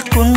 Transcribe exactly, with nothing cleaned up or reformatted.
कुन